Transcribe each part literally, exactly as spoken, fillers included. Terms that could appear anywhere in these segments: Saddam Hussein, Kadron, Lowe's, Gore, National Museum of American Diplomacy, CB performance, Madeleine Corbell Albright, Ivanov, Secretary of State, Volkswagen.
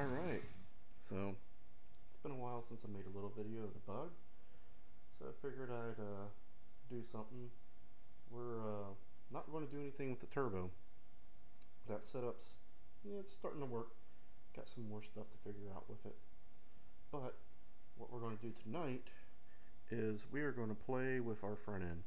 Alright, so it's been a while since I made a little video of the bug, so I figured I'd uh, do something. We're uh, not going to do anything with the turbo. That setup's, yeah, it's starting to work. Got some more stuff to figure out with it. But what we're going to do tonight is we are going to play with our front end.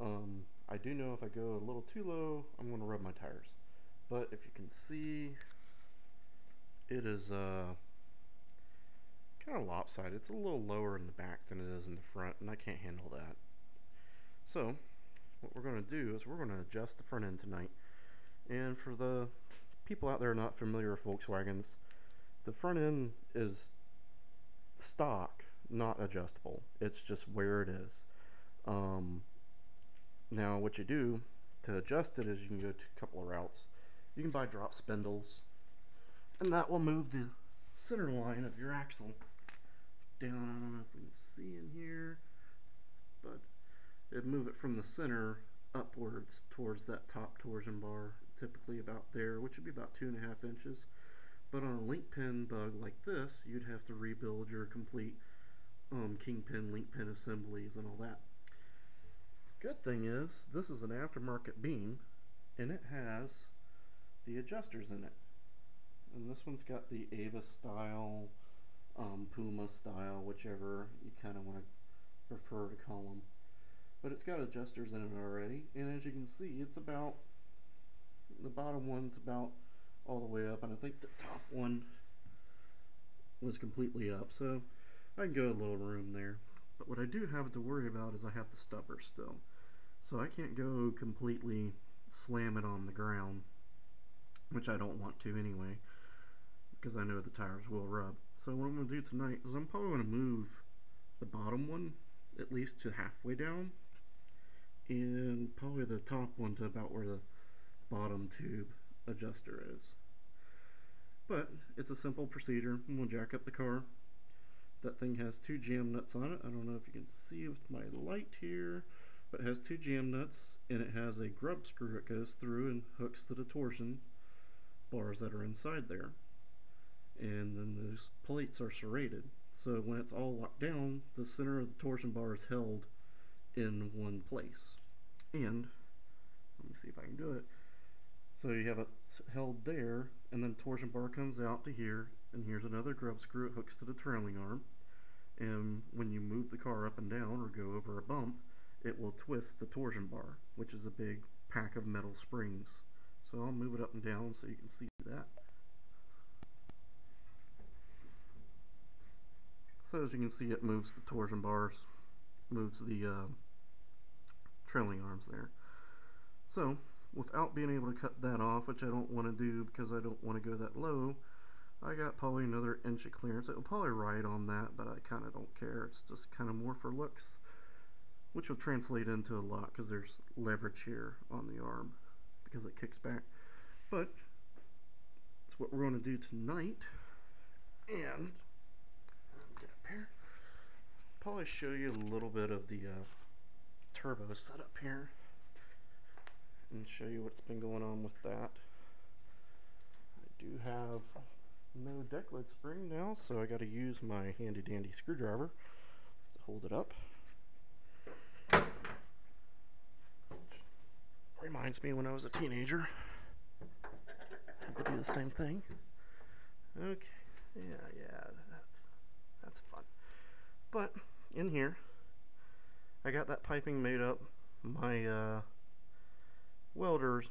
Um, I do know if I go a little too low, I'm going to rub my tires. But if you can see, it is uh, kind of lopsided. It's a little lower in the back than it is in the front, and I can't handle that. So what we're going to do is we're going to adjust the front end tonight. And for the people out there not familiar with Volkswagens, the front end is stock, not adjustable. It's just where it is. Um, now what you do to adjust it is you can go to a couple of routes. You can buy drop spindles, and that will move the center line of your axle down. I don't know if we can see in here, but it'd move it from the center upwards towards that top torsion bar, typically about there, which would be about two and a half inches. But on a link pin bug like this, you'd have to rebuild your complete um, kingpin, link pin assemblies and all that. Good thing is, this is an aftermarket beam, and it has the adjusters in it. And this one's got the Ava style, um, Puma style, whichever you kind of want to prefer to call them. But it's got adjusters in it already, and as you can see, it's about, the bottom one's about all the way up, and I think the top one was completely up, so I can go a little room there. But what I do have to worry about is I have the stubber still, so I can't go completely slam it on the ground, which I don't want to anyway, because I know the tires will rub. So what I'm going to do tonight is I'm probably going to move the bottom one at least to halfway down, and probably the top one to about where the bottom tube adjuster is. But it's a simple procedure. I'm going to jack up the car. That thing has two jam nuts on it. I don't know if you can see with my light here, but it has two jam nuts, and it has a grub screw that goes through and hooks to the torsion bars that are inside there. And then those plates are serrated. So when it's all locked down, the center of the torsion bar is held in one place. And let me see if I can do it. So you have it held there, and then the torsion bar comes out to here, and here's another grub screw. It hooks to the trailing arm, and when you move the car up and down or go over a bump, it will twist the torsion bar, which is a big pack of metal springs. So I'll move it up and down so you can see that. So as you can see, it moves the torsion bars, moves the uh, trailing arms there. So without being able to cut that off, which I don't want to do because I don't want to go that low, I got probably another inch of clearance. It will probably ride on that, but I kind of don't care. It's just kind of more for looks, which will translate into a lot because there's leverage here on the arm because it kicks back. But that's what we're going to do tonight. And get up here. Probably show you a little bit of the uh, turbo setup here, and show you what's been going on with that. I do have no deck lid spring now, so I got to use my handy dandy screwdriver to hold it up. Reminds me when I was a teenager, I had to do the same thing. Okay, yeah, yeah, that's that's fun. But in here, I got that piping made up. My uh, welders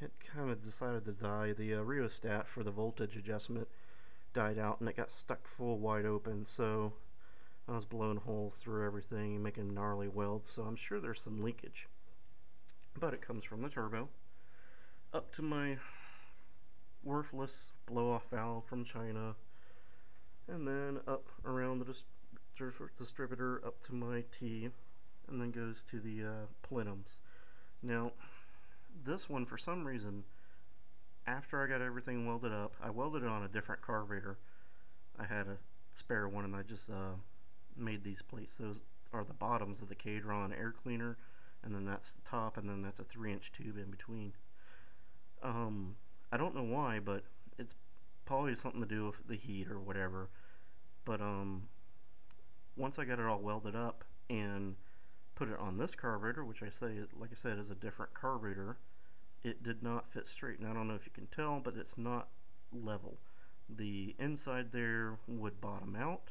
had kind of decided to die. The uh, rheostat for the voltage adjustment died out, and it got stuck full wide open, so I was blowing holes through everything, making gnarly welds, so I'm sure there's some leakage. But it comes from the turbo up to my worthless blow-off valve from China, and then up around the distri distributor up to my T, and then goes to the uh, plenums. Now this one, for some reason, after I got everything welded up, I welded it on a different carburetor. I had a spare one, and I just uh, made these plates. Those are the bottoms of the Kadron air cleaner, and then that's the top, and then that's a three inch tube in between. Um, I don't know why, but it's probably something to do with the heat or whatever. But um, once I got it all welded up and put it on this carburetor, which I say, like I said, is a different carburetor, it did not fit straight. And I don't know if you can tell, but it's not level. The inside there would bottom out.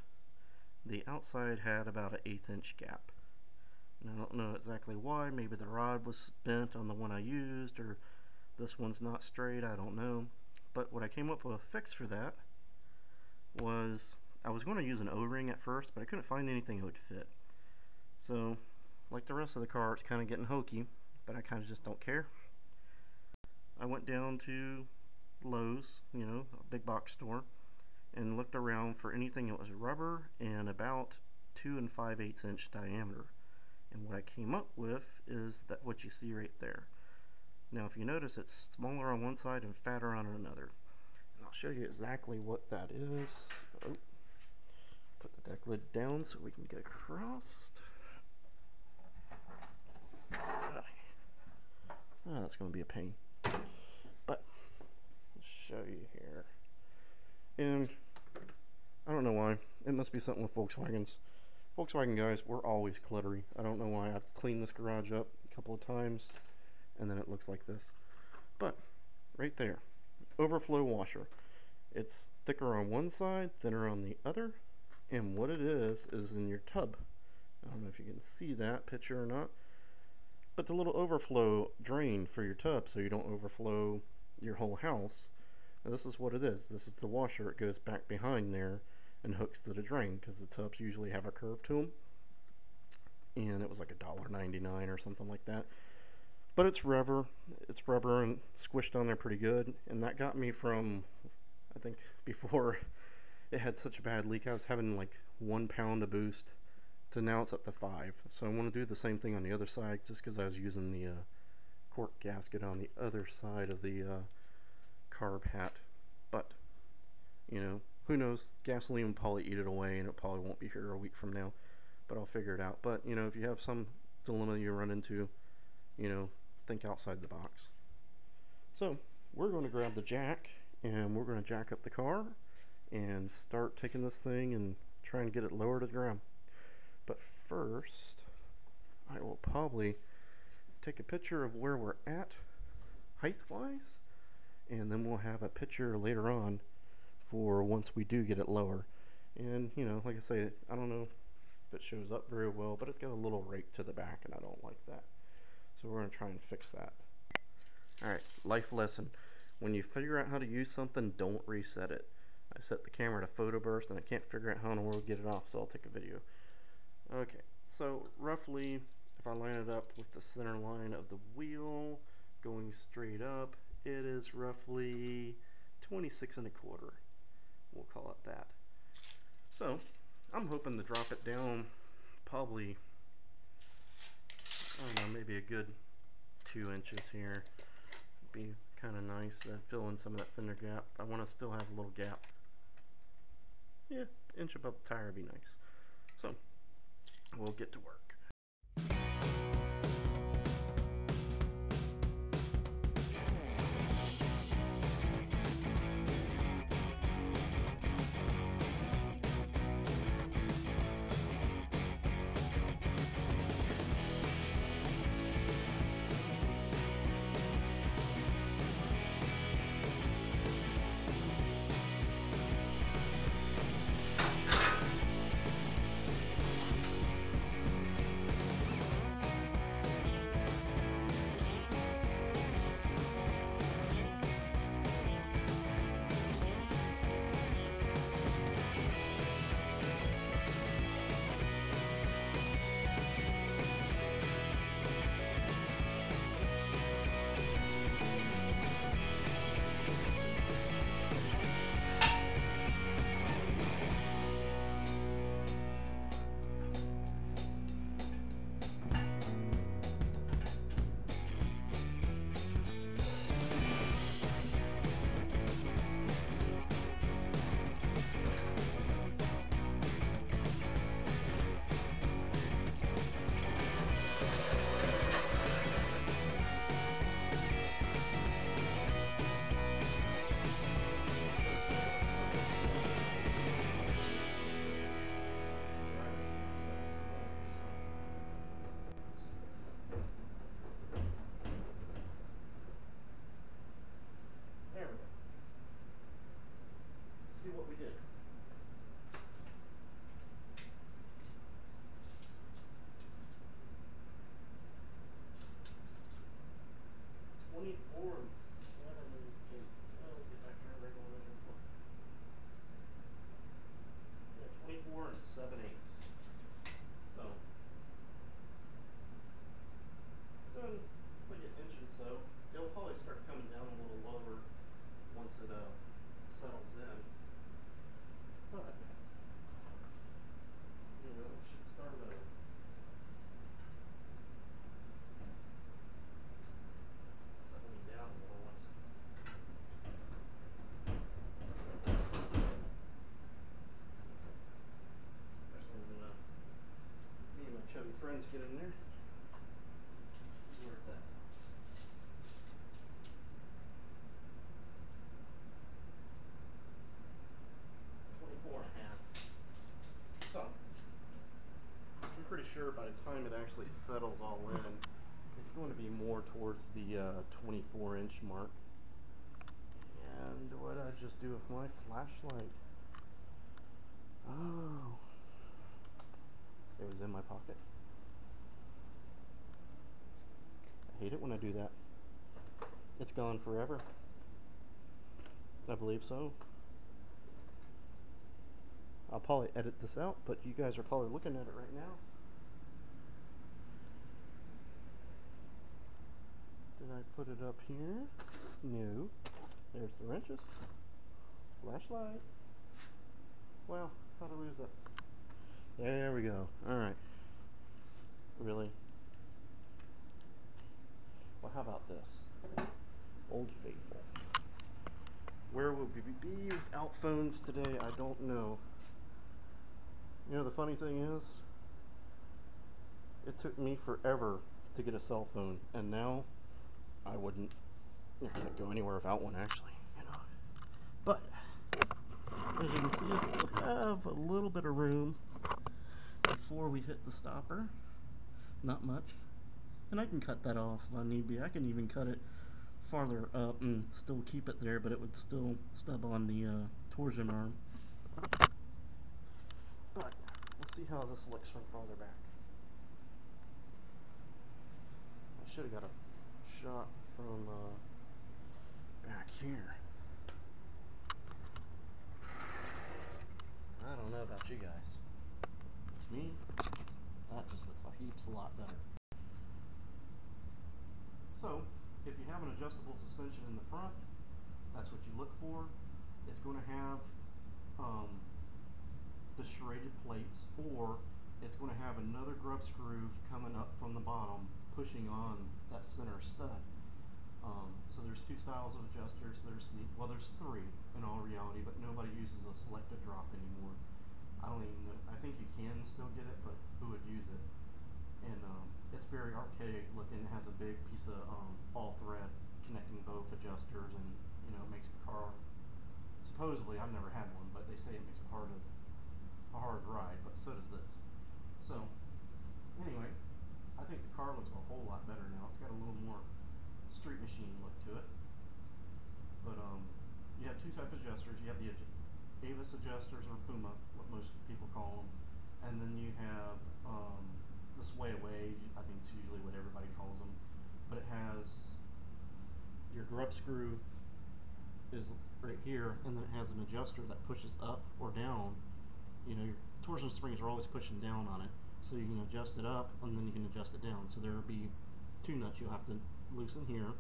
The outside had about an eighth inch gap. And I don't know exactly why. Maybe the rod was bent on the one I used, or this one's not straight, I don't know. But what I came up with a fix for that was, I was going to use an O-ring at first, but I couldn't find anything that would fit. So, like the rest of the car, it's kind of getting hokey, but I kind of just don't care. I went down to Lowe's, you know, a big box store, and looked around for anything that was rubber and about two and five eighths inch diameter. And what I came up with is that what you see right there. Now if you notice, it's smaller on one side and fatter on another. And I'll show you exactly what that is. Oh, put the deck lid down so we can get across. Oh, that's going to be a pain. But I'll show you here. And I don't know why. It must be something with Volkswagens. Volkswagen guys, we're always cluttery. I don't know why. I've cleaned this garage up a couple of times, and then it looks like this. But right there, overflow washer. It's thicker on one side, thinner on the other, and what it is is in your tub. I don't know if you can see that picture or not, but the little overflow drain for your tub so you don't overflow your whole house. Now this is what it is. This is the washer. It goes back behind there and hooks to the drain, because the tubs usually have a curve to them, and it was like a dollar ninety-nine or something like that. But it's rubber, it's rubber and squished on there pretty good, and that got me from, I think before it had such a bad leak, I was having like one pound a boost, to now it's up to five. So I want to do the same thing on the other side, just because I was using the uh, cork gasket on the other side of the uh, carb hat. But, you know, who knows, gasoline will probably eat it away, and it probably won't be here a week from now, but I'll figure it out. But, you know, if you have some dilemma you run into, you know, think outside the box. So we're going to grab the jack, and we're going to jack up the car and start taking this thing and try and get it lower to the ground. But first, I will probably take a picture of where we're at height-wise, and then we'll have a picture later on for once we do get it lower. And, you know, like I say, I don't know if it shows up very well, but it's got a little rake to the back, and I don't like that. So we're going to try and fix that. Alright, life lesson. When you figure out how to use something, don't reset it. I set the camera to photo burst, and I can't figure out how in the world to get it off, so I'll take a video. Okay, so roughly, if I line it up with the center line of the wheel, going straight up, it is roughly twenty-six and a quarter. We'll call it that. So, I'm hoping to drop it down probably, I don't know, maybe a good two inches here. It'd be kind of nice to fill in some of that fender gap. I want to still have a little gap. Yeah, inch above the tire would be nice. So, we'll get to work. twenty-four and seven eighths. So, go ahead and put your inch in so. It'll probably start coming down a little lower once it uh, settles in. But, you know, it should start over. Settling down a little once. Especially when uh, me and my chubby friends get in there. This is where it's at. twenty-four and a half. So, I'm pretty sure by the time it actually settles all in, it's going to be more towards the uh, twenty-four inch mark. And what I just do with my flashlight? Oh, it was in my pocket. I hate it when I do that. It's gone forever. I believe so. I'll probably edit this out, but you guys are probably looking at it right now. Did I put it up here? No. There's the wrenches. Flashlight. Well, how'd I lose that? There we go. Alright. Really? Well, how about this? Old Faithful. Where would we be without phones today? I don't know. You know, the funny thing is, it took me forever to get a cell phone, and now I wouldn't go anywhere without one, actually, you know. But, as you can see, I still have a little bit of room before we hit the stopper. Not much. And I can cut that off if I need be. I can even cut it farther up and still keep it there, but it would still stub on the uh, torsion arm. But, let's see how this looks from farther back. I should have got a shot from uh, back here. I don't know about you guys. To me, that just looks like heaps a lot better. So, if you have an adjustable suspension in the front, that's what you look for. It's going to have um, the serrated plates, or it's going to have another grub screw coming up from the bottom pushing on that center stud. Um, so there's two styles of adjusters. There's the, well, there's three in all reality, but nobody uses a selective drop anymore. I don't even know, I think you can still get it, but who would use it? And um, it's very archaic looking. It has a big piece of um, all thread connecting both adjusters, and you know, it makes the car, supposedly, I've never had one, but they say it makes it harder. A hard ride, but so does this. So, anyway, I think the car looks a whole lot better now. It's got a little more street machine look to it. But um, you have two type of adjusters. You have the Avis adjusters, or Puma, what most people call them, and then you have um, the Sway Away. I think it's usually what everybody calls them. But it has your grub screw is right here, and then it has an adjuster that pushes up or down. You know, your torsion springs are always pushing down on it, so you can adjust it up and then you can adjust it down. So there will be two nuts you'll have to loosen here,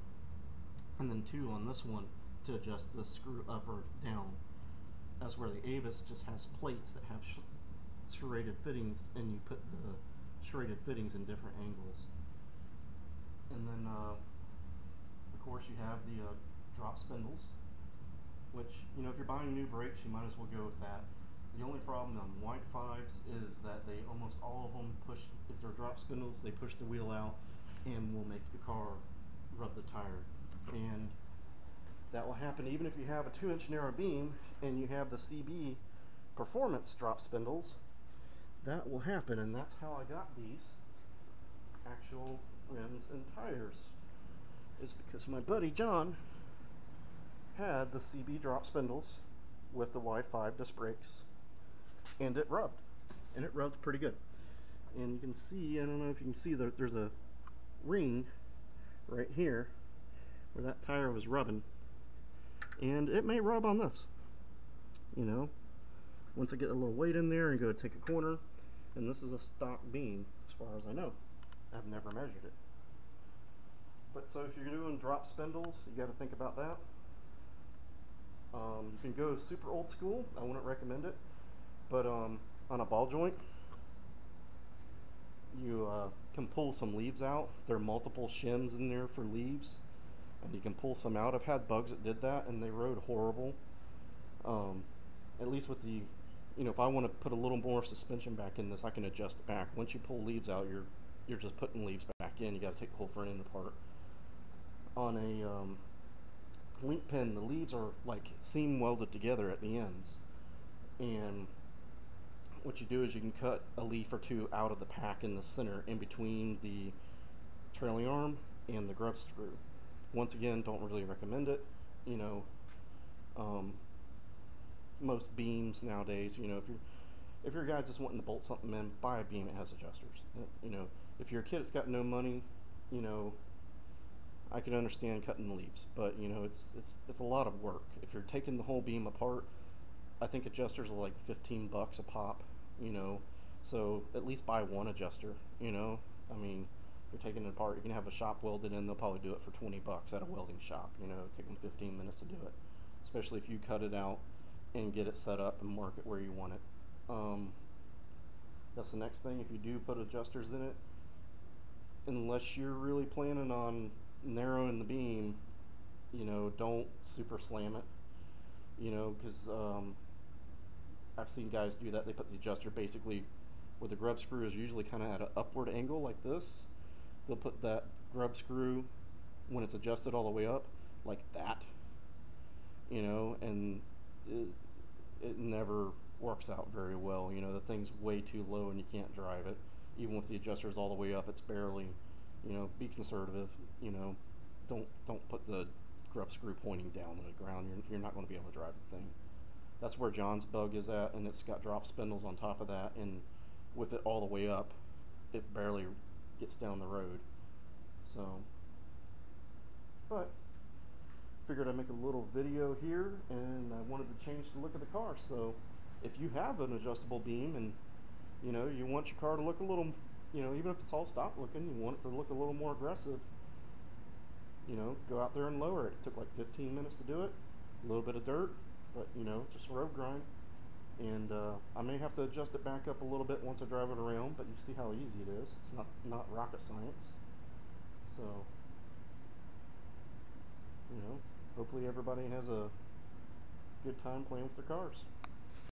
and then two on this one to adjust the screw up or down. That's where the Avis just has plates that have serrated fittings, and you put the serrated fittings in different angles. And then, uh, of course, you have the uh, drop spindles, which, you know, if you're buying new brakes, you might as well go with that. The only problem on wide fives is that they almost all of them push, if they're drop spindles, they push the wheel out and will make the car rub the tire. And that will happen even if you have a two inch narrow beam and you have the C B performance drop spindles. That will happen, and that's how I got these actual rims and tires, is because my buddy John had the C B drop spindles with the Y five disc brakes, and it rubbed, and it rubbed pretty good. And you can see, I don't know if you can see, there, there's a ring right here where that tire was rubbing, and it may rub on this, you know, once I get a little weight in there and go take a corner. And this is a stock beam as far as I know. I've never measured it. But so if you're doing drop spindles, you got to think about that. Um, you can go super old school, I wouldn't recommend it, but um, on a ball joint you uh, can pull some leaves out. There are multiple shims in there for leaves, and you can pull some out. I've had bugs that did that and they rode horrible. Um, at least with the, you know, if I want to put a little more suspension back in this, I can adjust it back. Once you pull leaves out, you're you're just putting leaves back in. You got to take the whole front end apart. On a um, link pin, the leaves are like seam welded together at the ends, and what you do is you can cut a leaf or two out of the pack in the center in between the trailing arm and the grub screw. Once again, don't really recommend it. You know, um, most beams nowadays, you know, if you're if you're a guy just wanting to bolt something in, buy a beam that has adjusters. You know, if you're a kid that's got no money, you know, I can understand cutting the leaves, but you know, it's it's it's a lot of work. If you're taking the whole beam apart, I think adjusters are like fifteen bucks a pop, you know, so at least buy one adjuster, you know. I mean, if you're taking it apart, you can have a shop welded in, they'll probably do it for twenty bucks at a welding shop, you know. Take them fifteen minutes to do it, especially if you cut it out and get it set up and mark it where you want it. Um, that's the next thing. If you do put adjusters in it, unless you're really planning on narrowing the beam, you know, don't super slam it, you know, because um, I've seen guys do that. They put the adjuster basically where the grub screw is usually kind of at an upward angle like this. They'll put that grub screw, when it's adjusted all the way up, like that, you know, and It, it never works out very well. You know, the thing's way too low and you can't drive it. Even with the adjusters all the way up, it's barely, you know, be conservative, you know, don't don't put the grub screw pointing down to the ground. You're, you're not going to be able to drive the thing. That's where John's bug is at, and it's got drop spindles on top of that, and with it all the way up, it barely gets down the road. So, but figured I'd make a little video here, and I wanted to change the look of the car. So if you have an adjustable beam and, you know, you want your car to look a little, you know, even if it's all stock looking, you want it to look a little more aggressive, you know, go out there and lower it. It took like fifteen minutes to do it, a little bit of dirt, but, you know, just a road grind. And uh, I may have to adjust it back up a little bit once I drive it around, but you see how easy it is. It's not, not rocket science. So, you know, hopefully everybody has a good time playing with their cars.